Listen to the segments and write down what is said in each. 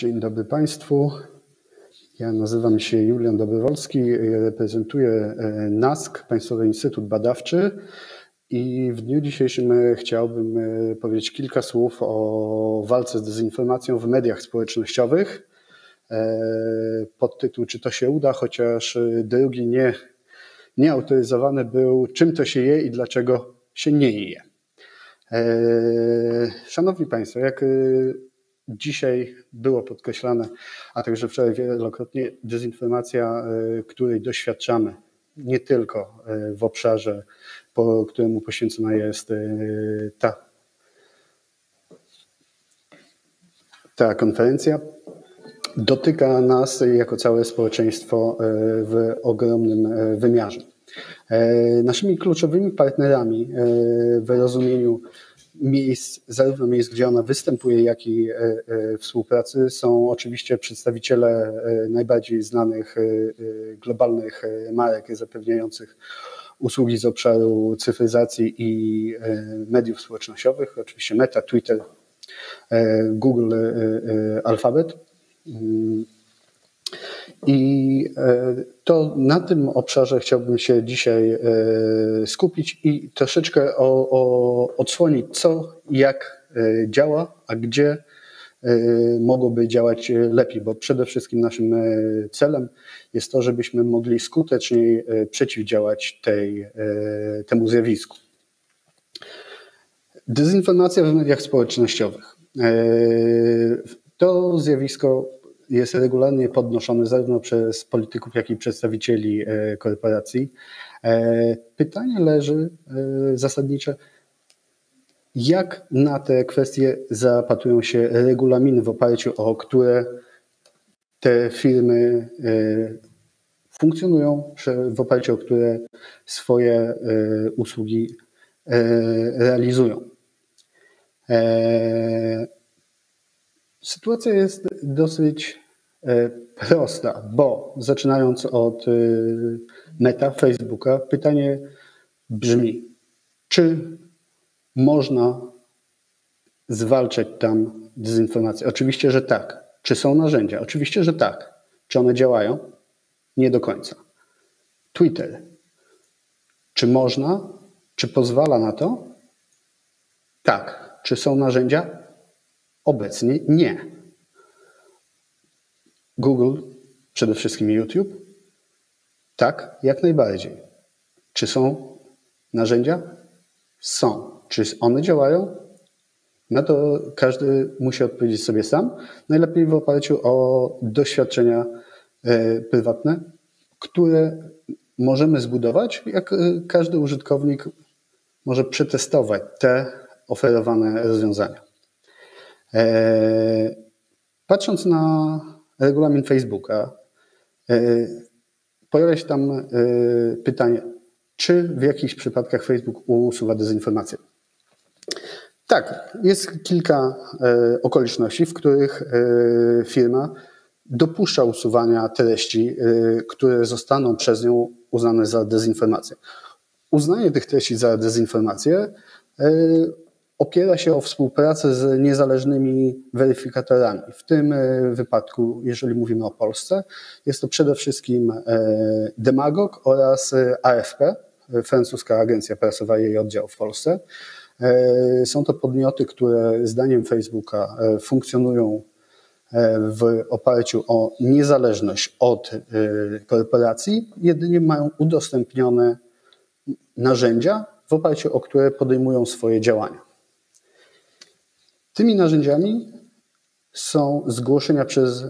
Dzień dobry Państwu. Ja nazywam się Julian Dobrowolski, reprezentuję NASK, Państwowy Instytut Badawczy, i w dniu dzisiejszym chciałbym powiedzieć kilka słów o walce z dezinformacją w mediach społecznościowych. Podtytuł "Czy to się uda?", chociaż drugi nieautoryzowany był "Czym to się je i dlaczego się nie je?". Szanowni Państwo, jak dzisiaj było podkreślane, a także wczoraj wielokrotnie, dezinformacja, której doświadczamy nie tylko w obszarze, któremu poświęcona jest ta konferencja, dotyka nas jako całe społeczeństwo w ogromnym wymiarze. Naszymi kluczowymi partnerami w rozumieniu miejsc, zarówno miejsc, gdzie ona występuje, jak i współpracy, są oczywiście przedstawiciele najbardziej znanych globalnych marek zapewniających usługi z obszaru cyfryzacji i mediów społecznościowych, oczywiście Meta, Twitter, Google, Alphabet. I to na tym obszarze chciałbym się dzisiaj skupić i troszeczkę odsłonić, co i jak działa, a gdzie mogłoby działać lepiej, bo przede wszystkim naszym celem jest to, żebyśmy mogli skuteczniej przeciwdziałać temu zjawisku. Dezinformacja w mediach społecznościowych. To zjawisko jest regularnie podnoszony zarówno przez polityków, jak i przedstawicieli korporacji. Pytanie leży zasadnicze, jak na te kwestie zapatrują się regulaminy, w oparciu o które te firmy funkcjonują, w oparciu o które swoje usługi realizują. Sytuacja jest dosyć prosta, bo zaczynając od Meta, Facebooka, pytanie brzmi, czy można zwalczać tam dezinformację? Oczywiście, że tak. Czy są narzędzia? Oczywiście, że tak. Czy one działają? Nie do końca. Twitter. Czy można? Czy pozwala na to? Tak. Czy są narzędzia? Obecnie nie. Google, przede wszystkim YouTube? Tak, jak najbardziej. Czy są narzędzia? Są. Czy one działają? No to każdy musi odpowiedzieć sobie sam. Najlepiej w oparciu o doświadczenia prywatne, które możemy zbudować, jak każdy użytkownik może przetestować te oferowane rozwiązania. Patrząc na regulamin Facebooka, pojawia się tam pytanie, czy w jakichś przypadkach Facebook usuwa dezinformację? Tak, jest kilka okoliczności, w których firma dopuszcza usuwania treści, które zostaną przez nią uznane za dezinformację. Uznanie tych treści za dezinformację opiera się o współpracę z niezależnymi weryfikatorami. W tym wypadku, jeżeli mówimy o Polsce, jest to przede wszystkim Demagog oraz AFP, francuska agencja prasowa i jej oddział w Polsce. Są to podmioty, które zdaniem Facebooka funkcjonują w oparciu o niezależność od korporacji, jedynie mają udostępnione narzędzia, w oparciu o które podejmują swoje działania. Tymi narzędziami są zgłoszenia przez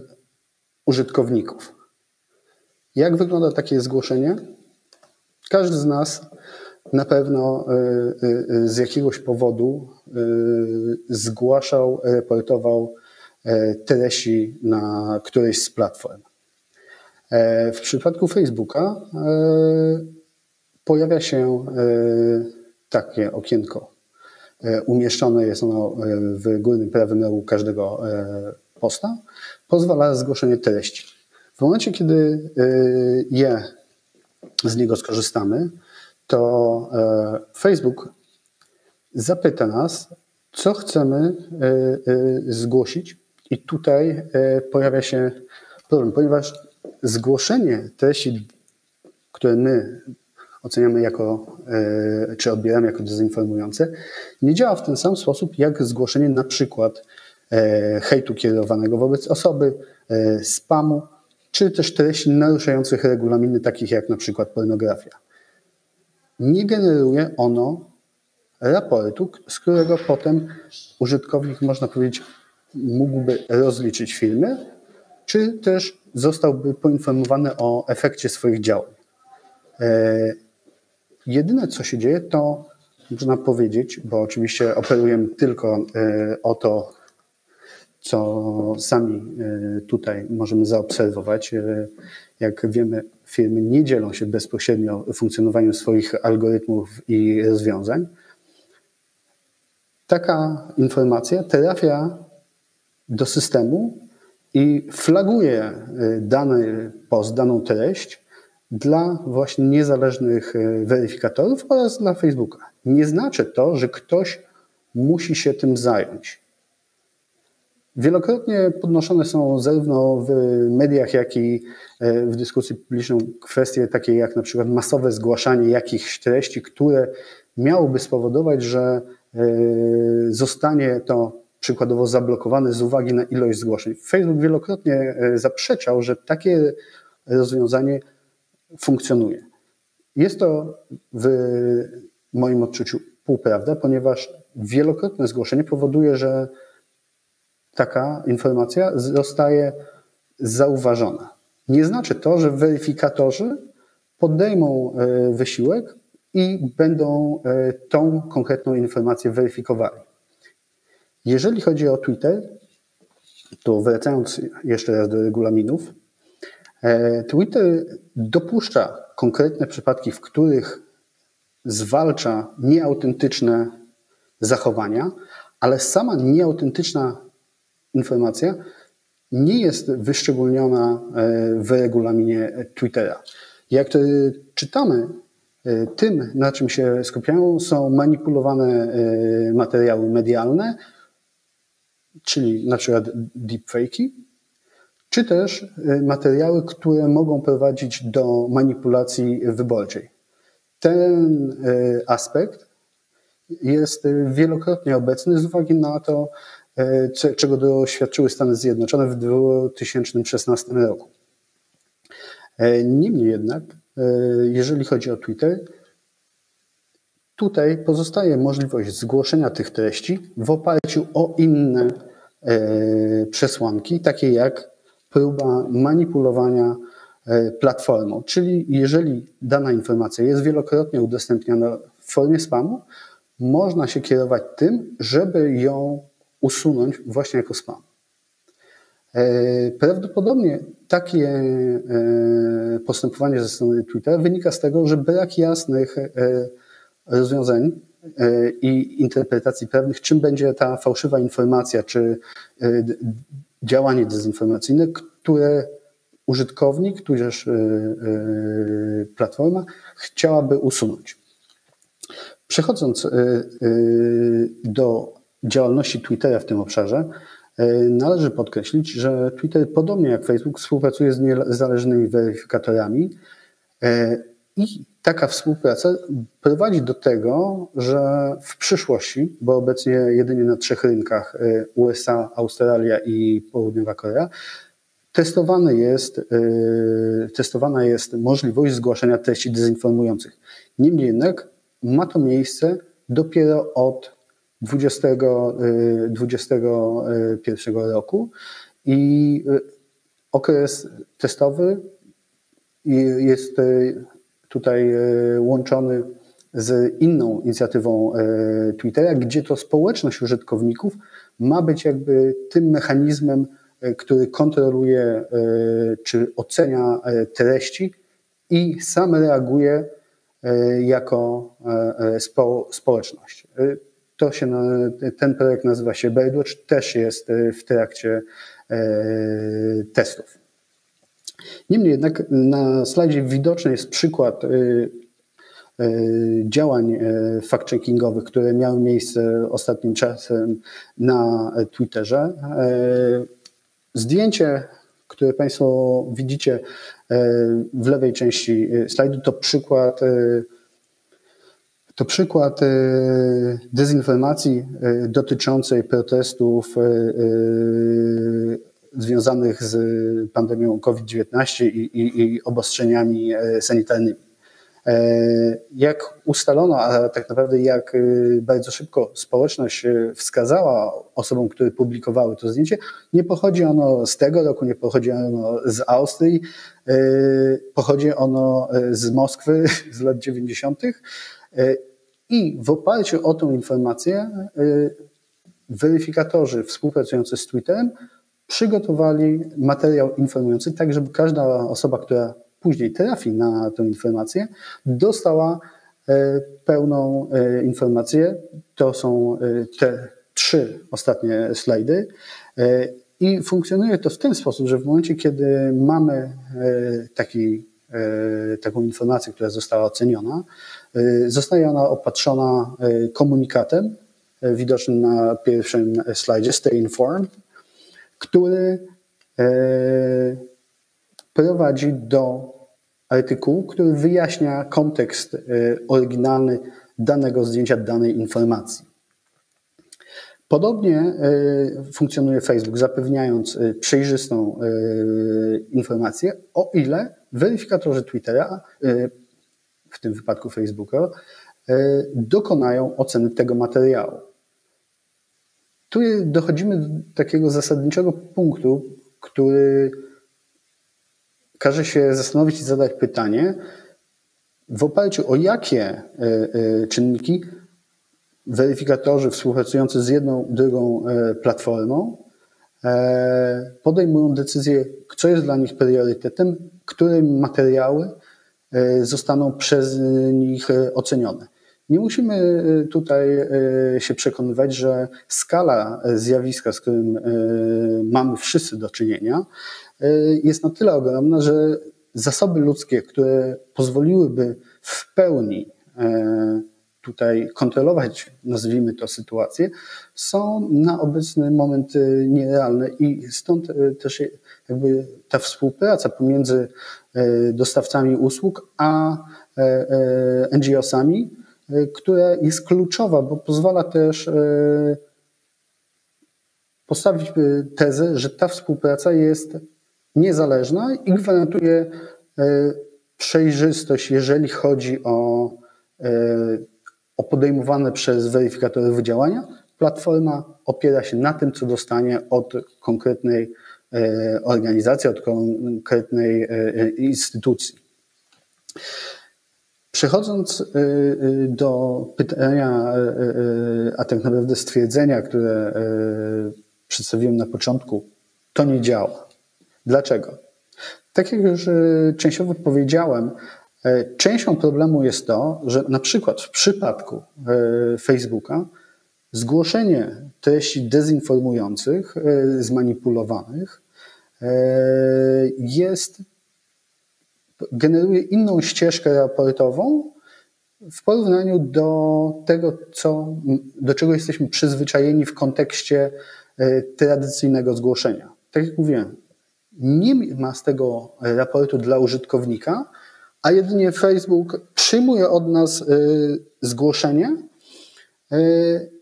użytkowników. Jak wygląda takie zgłoszenie? Każdy z nas na pewno z jakiegoś powodu zgłaszał, raportował treści na którejś z platform. W przypadku Facebooka pojawia się takie okienko. Umieszczone jest ono w górnym prawym rogu każdego posta, pozwala na zgłoszenie treści. W momencie, kiedy z niego skorzystamy, to Facebook zapyta nas, co chcemy zgłosić I tutaj pojawia się problem, ponieważ zgłoszenie treści, które my oceniamy jako, czy odbieramy jako dezinformujące, nie działa w ten sam sposób jak zgłoszenie na przykład hejtu kierowanego wobec osoby, spamu, czy też treści naruszających regulaminy takich jak na przykład pornografia. Nie generuje ono raportu, z którego potem użytkownik, można powiedzieć, mógłby rozliczyć firmy, czy też zostałby poinformowany o efekcie swoich działań. Jedyne, co się dzieje, to można powiedzieć, bo oczywiście operujemy tylko o to, co sami tutaj możemy zaobserwować. Jak wiemy, firmy nie dzielą się bezpośrednio funkcjonowaniem swoich algorytmów i rozwiązań. Taka informacja trafia do systemu i flaguje dany post, daną treść dla właśnie niezależnych weryfikatorów oraz dla Facebooka. Nie znaczy to, że ktoś musi się tym zająć. Wielokrotnie podnoszone są zarówno w mediach, jak i w dyskusji publicznej kwestie takie jak na przykład masowe zgłaszanie jakichś treści, które miałoby spowodować, że zostanie to przykładowo zablokowane z uwagi na ilość zgłoszeń. Facebook wielokrotnie zaprzeczał, że takie rozwiązanie funkcjonuje. Jest to w moim odczuciu półprawda, ponieważ wielokrotne zgłoszenie powoduje, że taka informacja zostaje zauważona. Nie znaczy to, że weryfikatorzy podejmą wysiłek i będą tą konkretną informację weryfikowali. Jeżeli chodzi o Twitter, to wracając jeszcze raz do regulaminów, Twitter dopuszcza konkretne przypadki, w których zwalcza nieautentyczne zachowania, ale sama nieautentyczna informacja nie jest wyszczególniona w regulaminie Twittera. Jak to czytamy, tym, na czym się skupiają, są manipulowane materiały medialne, czyli na przykład deepfake'i, czy też materiały, które mogą prowadzić do manipulacji wyborczej. Ten aspekt jest wielokrotnie obecny z uwagi na to, czego doświadczyły Stany Zjednoczone w 2016 roku. Niemniej jednak, jeżeli chodzi o Twitter, tutaj pozostaje możliwość zgłoszenia tych treści w oparciu o inne przesłanki, takie jak próba manipulowania platformą. Czyli jeżeli dana informacja jest wielokrotnie udostępniana w formie spamu, można się kierować tym, żeby ją usunąć właśnie jako spam. Prawdopodobnie takie postępowanie ze strony Twittera wynika z tego, że brak jasnych rozwiązań i interpretacji prawnych, czym będzie ta fałszywa informacja czy działanie dezinformacyjne, które użytkownik, tudzież platforma chciałaby usunąć. Przechodząc do działalności Twittera w tym obszarze, należy podkreślić, że Twitter, podobnie jak Facebook, współpracuje z niezależnymi weryfikatorami i taka współpraca prowadzi do tego, że w przyszłości, bo obecnie jedynie na 3 rynkach, USA, Australia i Południowa Korea, testowana jest możliwość zgłaszania treści dezinformujących. Niemniej jednak ma to miejsce dopiero od 2021 roku i okres testowy jest tutaj łączony z inną inicjatywą Twittera, gdzie to społeczność użytkowników ma być jakby tym mechanizmem, który kontroluje czy ocenia treści i sam reaguje jako społeczność. Ten projekt nazywa się Birdwatch, też jest w trakcie testów. Niemniej jednak na slajdzie widoczny jest przykład działań fact-checkingowych, które miały miejsce ostatnim czasem na Twitterze. Zdjęcie, które Państwo widzicie w lewej części slajdu, to przykład dezinformacji dotyczącej protestów związanych z pandemią COVID-19 i obostrzeniami sanitarnymi. Jak ustalono, a tak naprawdę jak bardzo szybko społeczność wskazała osobom, które publikowały to zdjęcie, nie pochodzi ono z tego roku, nie pochodzi ono z Austrii, pochodzi ono z Moskwy z lat 90. I w oparciu o tą informację weryfikatorzy współpracujący z Twitterem przygotowali materiał informujący, tak żeby każda osoba, która później trafi na tę informację, dostała pełną informację. To są te trzy ostatnie slajdy. I funkcjonuje to w ten sposób, że w momencie, kiedy mamy taką informację, która została oceniona, zostaje ona opatrzona komunikatem widocznym na pierwszym slajdzie Stay Informed, który prowadzi do artykułu, który wyjaśnia kontekst oryginalny danego zdjęcia, danej informacji. Podobnie funkcjonuje Facebook, zapewniając przejrzystą informację, o ile weryfikatorzy Twittera, w tym wypadku Facebooka, dokonają oceny tego materiału. Tu dochodzimy do takiego zasadniczego punktu, który każe się zastanowić i zadać pytanie, w oparciu o jakie czynniki weryfikatorzy współpracujący z jedną, drugą platformą podejmują decyzję, co jest dla nich priorytetem, które materiały zostaną przez nich ocenione. Nie musimy tutaj się przekonywać, że skala zjawiska, z którym mamy wszyscy do czynienia, jest na tyle ogromna, że zasoby ludzkie, które pozwoliłyby w pełni tutaj kontrolować, nazwijmy to, sytuację, są na obecny moment nierealne i stąd też jakby ta współpraca pomiędzy dostawcami usług a NGO-sami, która jest kluczowa, bo pozwala też postawić tezę, że ta współpraca jest niezależna i gwarantuje przejrzystość, jeżeli chodzi o podejmowane przez weryfikatorów działania. Platforma opiera się na tym, co dostanie od konkretnej organizacji, od konkretnej instytucji. Przechodząc do pytania, a tak naprawdę stwierdzenia, które przedstawiłem na początku, to nie działa. Dlaczego? Tak jak już częściowo powiedziałem, częścią problemu jest to, że na przykład w przypadku Facebooka zgłoszenie treści dezinformujących, zmanipulowanych generuje inną ścieżkę raportową w porównaniu do tego, do czego jesteśmy przyzwyczajeni w kontekście tradycyjnego zgłoszenia. Tak jak mówiłem, nie ma z tego raportu dla użytkownika, a jedynie Facebook przyjmuje od nas zgłoszenie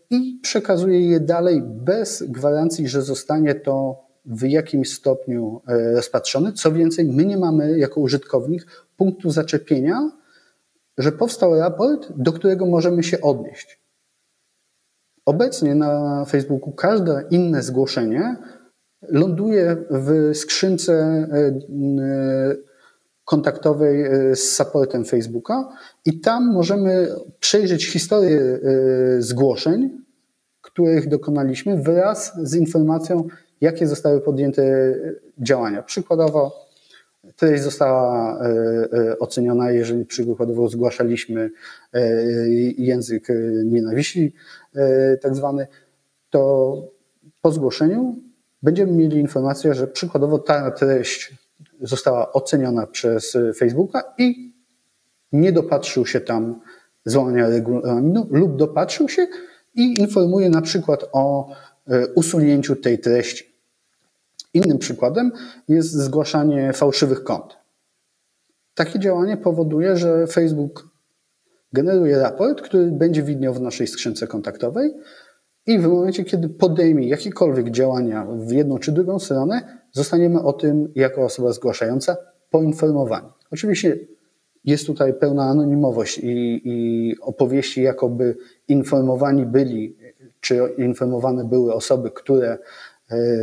i przekazuje je dalej bez gwarancji, że zostanie to w jakimś stopniu rozpatrzone. Co więcej, my nie mamy jako użytkownik punktu zaczepienia, że powstał raport, do którego możemy się odnieść. Obecnie na Facebooku każde inne zgłoszenie ląduje w skrzynce kontaktowej z supportem Facebooka i tam możemy przejrzeć historię zgłoszeń, których dokonaliśmy, wraz z informacją, jakie zostały podjęte działania. Przykładowo treść została oceniona, jeżeli przykładowo zgłaszaliśmy język nienawiści tak zwany, to po zgłoszeniu będziemy mieli informację, że przykładowo ta treść została oceniona przez Facebooka i nie dopatrzył się tam złamania regulaminu lub dopatrzył się i informuje na przykład o usunięciu tej treści. Innym przykładem jest zgłaszanie fałszywych kont. Takie działanie powoduje, że Facebook generuje raport, który będzie widniał w naszej skrzynce kontaktowej i w momencie, kiedy podejmie jakiekolwiek działania w jedną czy drugą stronę, zostaniemy o tym jako osoba zgłaszająca poinformowani. Oczywiście jest tutaj pełna anonimowość i opowieści, jakoby informowani byli, czy informowane były osoby, które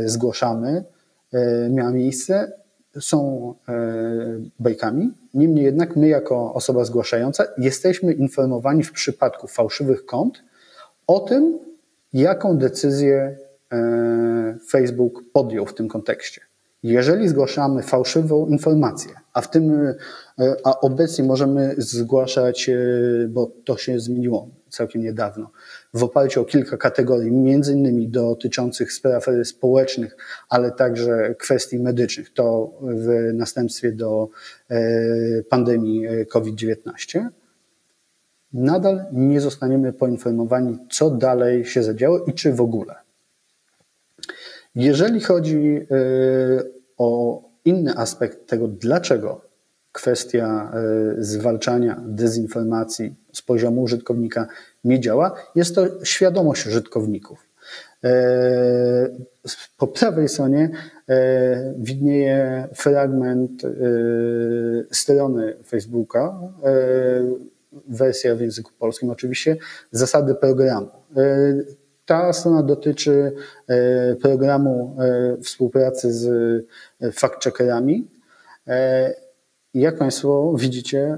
zgłaszamy, miała miejsce, są bajkami. Niemniej jednak my jako osoba zgłaszająca jesteśmy informowani w przypadku fałszywych kont o tym, jaką decyzję Facebook podjął w tym kontekście. Jeżeli zgłaszamy fałszywą informację, a obecnie możemy zgłaszać, bo to się zmieniło całkiem niedawno, w oparciu o kilka kategorii, między innymi dotyczących spraw społecznych, ale także kwestii medycznych, to w następstwie do pandemii COVID-19, nadal nie zostaniemy poinformowani, co dalej się zadziało i czy w ogóle. Jeżeli chodzi o inny aspekt tego, dlaczego kwestia zwalczania dezinformacji z poziomu użytkownika nie działa, jest to świadomość użytkowników. Po prawej stronie widnieje fragment strony Facebooka, wersja w języku polskim oczywiście, zasady programu. Ta strona dotyczy programu współpracy z fact-checkerami. Jak Państwo widzicie,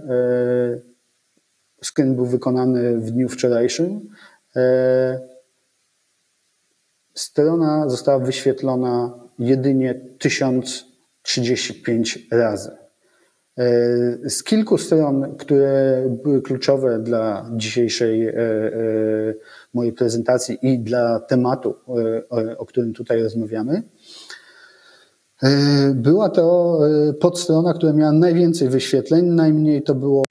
screen był wykonany w dniu wczorajszym. Strona została wyświetlona jedynie 1035 razy. Z kilku stron, które były kluczowe dla dzisiejszej mojej prezentacji i dla tematu, o którym tutaj rozmawiamy, była to podstrona, która miała najwięcej wyświetleń, najmniej to było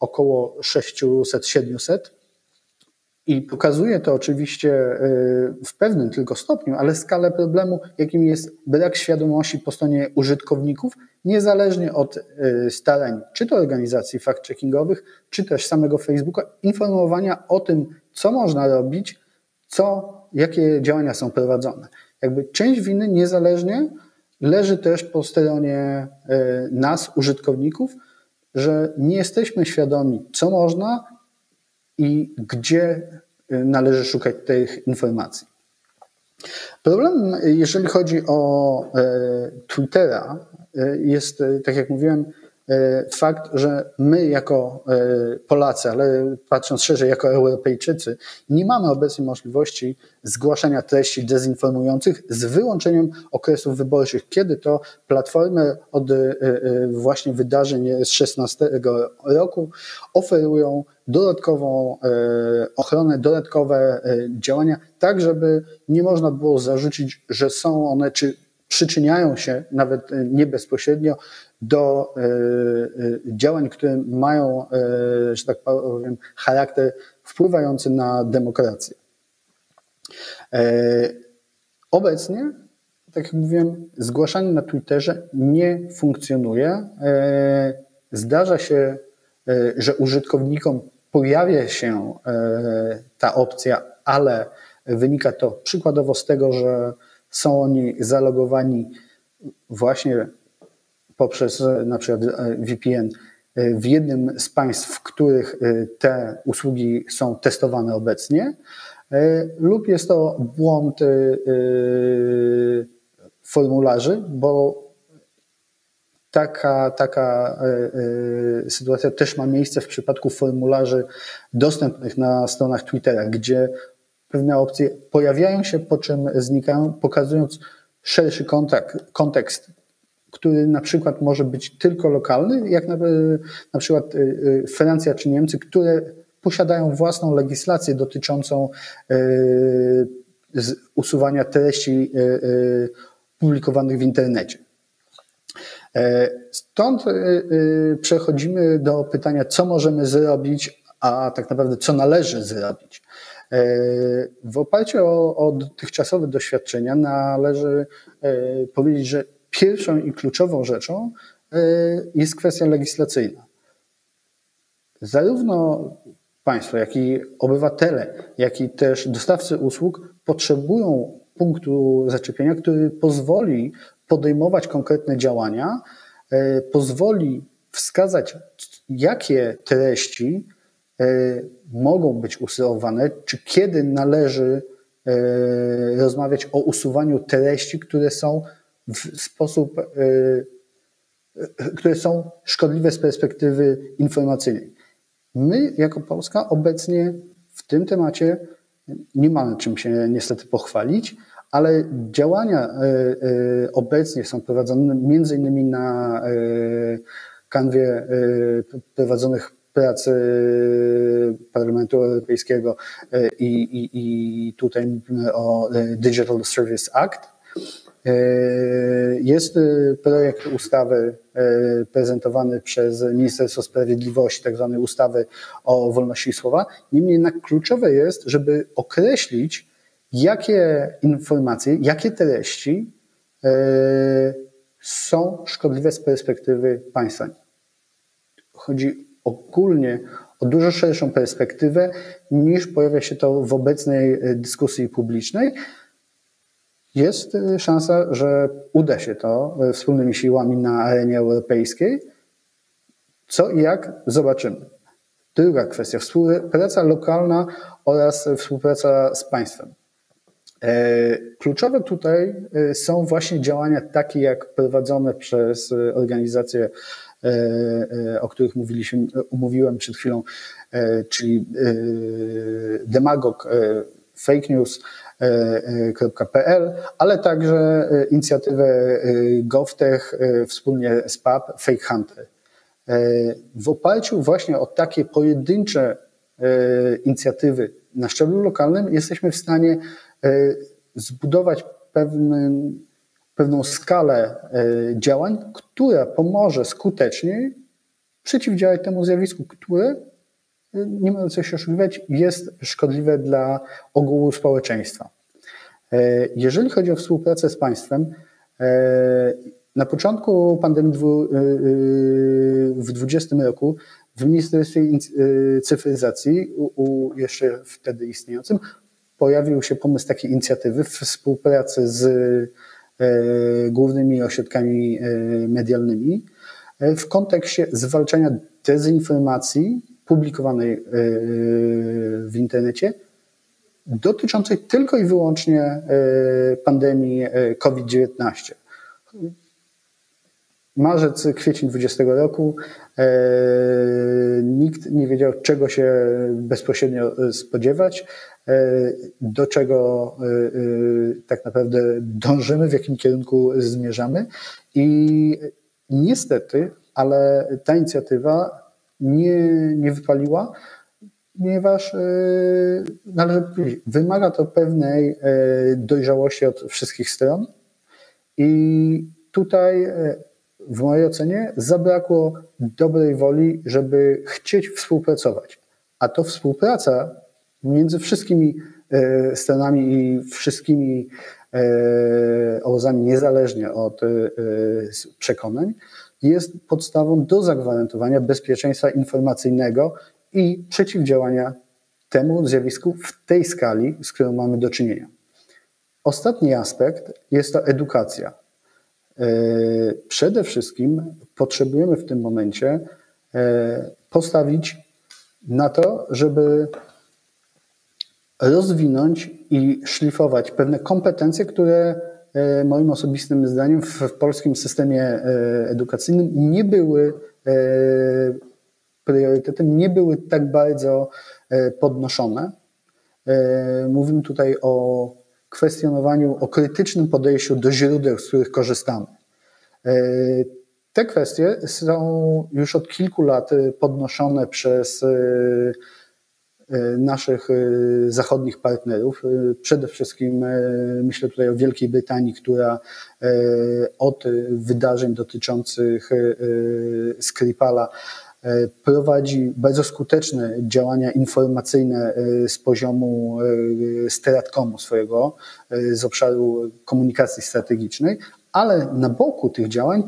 około 600-700 i pokazuje to oczywiście w pewnym tylko stopniu, ale skalę problemu, jakim jest brak świadomości po stronie użytkowników, niezależnie od starań czy to organizacji fact-checkingowych, czy też samego Facebooka, informowania o tym, co można robić, jakie działania są prowadzone. Jakby część winy niezależnie leży też po stronie nas, użytkowników, że nie jesteśmy świadomi, co można i gdzie należy szukać tych informacji. Problem, jeżeli chodzi o Twittera, jest, tak jak mówiłem, fakt, że my jako Polacy, ale patrząc szerzej jako Europejczycy, nie mamy obecnie możliwości zgłaszania treści dezinformujących z wyłączeniem okresów wyborczych, kiedy to platformy od właśnie wydarzeń z 2016 roku oferują dodatkową ochronę, dodatkowe działania, tak żeby nie można było zarzucić, że są one czy przyczyniają się nawet nie bezpośrednio do działań, które mają, że tak powiem, charakter wpływający na demokrację. Obecnie, tak jak mówiłem, zgłaszanie na Twitterze nie funkcjonuje. Zdarza się, że użytkownikom pojawia się ta opcja, ale wynika to przykładowo z tego, że są oni zalogowani właśnie poprzez na przykład VPN w jednym z państw, w których te usługi są testowane obecnie, lub jest to błąd formularzy, bo taka sytuacja też ma miejsce w przypadku formularzy dostępnych na stronach Twittera, gdzie pewne opcje pojawiają się, po czym znikają, pokazując szerszy kontekst, który na przykład może być tylko lokalny, jak na przykład Francja czy Niemcy, które posiadają własną legislację dotyczącą usuwania treści publikowanych w internecie. Stąd przechodzimy do pytania, co możemy zrobić, a tak naprawdę co należy zrobić. W oparciu o dotychczasowe doświadczenia należy powiedzieć, że pierwszą i kluczową rzeczą jest kwestia legislacyjna. Zarówno państwo, jak i obywatele, jak i też dostawcy usług potrzebują punktu zaczepienia, który pozwoli podejmować konkretne działania, pozwoli wskazać, jakie treści mogą być usuwane, czy kiedy należy rozmawiać o usuwaniu treści, które są w sposób, które są szkodliwe z perspektywy informacyjnej. My jako Polska obecnie w tym temacie nie mamy czym się niestety pochwalić, ale działania obecnie są prowadzone między innymi na kanwie prowadzonych prac Parlamentu Europejskiego i tutaj mówimy o Digital Service Act. Jest projekt ustawy prezentowany przez Ministerstwo Sprawiedliwości, tak zwanej ustawy o wolności słowa. Niemniej jednak kluczowe jest, żeby określić, jakie informacje, jakie treści są szkodliwe z perspektywy państwa. Chodzi ogólnie o dużo szerszą perspektywę, niż pojawia się to w obecnej dyskusji publicznej. Jest szansa, że uda się to wspólnymi siłami na arenie europejskiej. Co i jak, zobaczymy. Druga kwestia, współpraca lokalna oraz współpraca z państwem. Kluczowe tutaj są właśnie działania takie jak prowadzone przez organizacje, o których mówiłem przed chwilą, czyli Demagog, Fake News, .pl, ale także inicjatywę GovTech wspólnie z PAP, Fake Hunter. W oparciu właśnie o takie pojedyncze inicjatywy na szczeblu lokalnym jesteśmy w stanie zbudować pewną skalę działań, która pomoże skuteczniej przeciwdziałać temu zjawisku, które, nie ma co się oszukiwać, jest szkodliwe dla ogółu społeczeństwa. Jeżeli chodzi o współpracę z państwem, na początku pandemii w 2020 roku w Ministerstwie Cyfryzacji, jeszcze wtedy istniejącym, pojawił się pomysł takiej inicjatywy w współpracy z głównymi ośrodkami medialnymi w kontekście zwalczania dezinformacji publikowanej w internecie, dotyczącej tylko i wyłącznie pandemii COVID-19. Marzec, kwiecień 2020 roku nikt nie wiedział, czego się bezpośrednio spodziewać, do czego tak naprawdę dążymy, w jakim kierunku zmierzamy. I niestety, ale ta inicjatywa nie wypaliła, ponieważ należy powiedzieć, wymaga to pewnej dojrzałości od wszystkich stron i tutaj w mojej ocenie zabrakło dobrej woli, żeby chcieć współpracować. A to współpraca między wszystkimi stronami i wszystkimi obozami, niezależnie od przekonań, jest podstawą do zagwarantowania bezpieczeństwa informacyjnego i przeciwdziałania temu zjawisku w tej skali, z którą mamy do czynienia. Ostatni aspekt jest to edukacja. Przede wszystkim potrzebujemy w tym momencie postawić na to, żeby rozwinąć i szlifować pewne kompetencje, które moim osobistym zdaniem w polskim systemie edukacyjnym nie były priorytetem, nie były tak bardzo podnoszone. Mówimy tutaj o kwestionowaniu, o krytycznym podejściu do źródeł, z których korzystamy. Te kwestie są już od kilku lat podnoszone przez naszych zachodnich partnerów. Przede wszystkim myślę tutaj o Wielkiej Brytanii, która od wydarzeń dotyczących Skripala prowadzi bardzo skuteczne działania informacyjne z poziomu Stratcomu swojego, z obszaru komunikacji strategicznej, ale na boku tych działań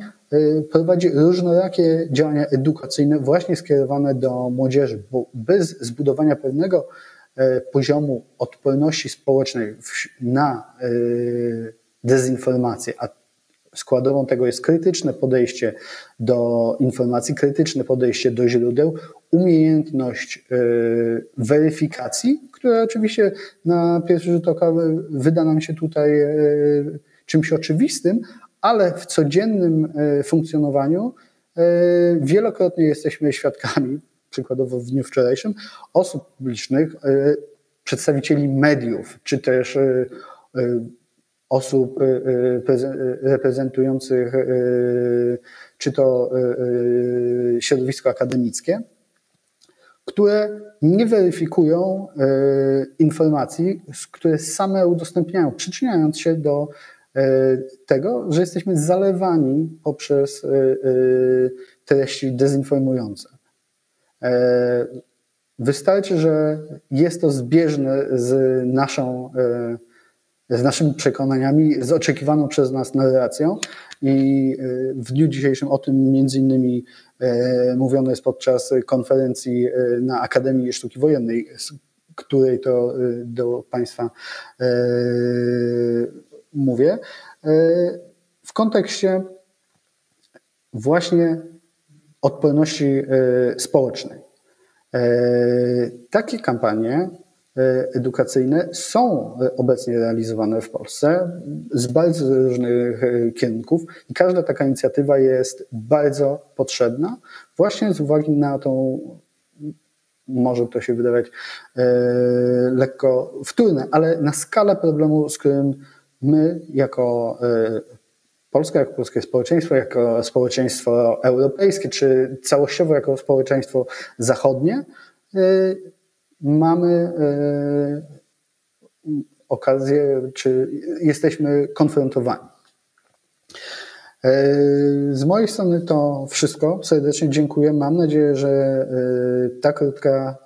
prowadzi różnorakie działania edukacyjne właśnie skierowane do młodzieży, bo bez zbudowania pewnego poziomu odporności społecznej na dezinformację, a składową tego jest krytyczne podejście do informacji, krytyczne podejście do źródeł, umiejętność weryfikacji, która oczywiście na pierwszy rzut oka wyda nam się tutaj czymś oczywistym, ale w codziennym funkcjonowaniu wielokrotnie jesteśmy świadkami, przykładowo w dniu wczorajszym, osób publicznych, przedstawicieli mediów, czy też osób reprezentujących czy to środowisko akademickie, które nie weryfikują informacji, które same udostępniają, przyczyniając się do tego, że jesteśmy zalewani poprzez treści dezinformujące. Wystarczy, że jest to zbieżne z naszymi przekonaniami, z oczekiwaną przez nas narracją i w dniu dzisiejszym o tym między innymi mówiono jest podczas konferencji na Akademii Sztuki Wojennej, z której to do Państwa mówię, w kontekście właśnie odporności społecznej. Takie kampanie edukacyjne są obecnie realizowane w Polsce z bardzo różnych kierunków i każda taka inicjatywa jest bardzo potrzebna właśnie z uwagi na tą, może to się wydawać lekko wtórne, ale na skalę problemu, z którym my jako Polska, jako polskie społeczeństwo, jako społeczeństwo europejskie, czy całościowo jako społeczeństwo zachodnie mamy okazję, czy jesteśmy konfrontowani. Z mojej strony to wszystko. Serdecznie dziękuję. Mam nadzieję, że ta krótka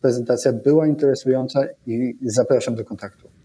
prezentacja była interesująca i zapraszam do kontaktu.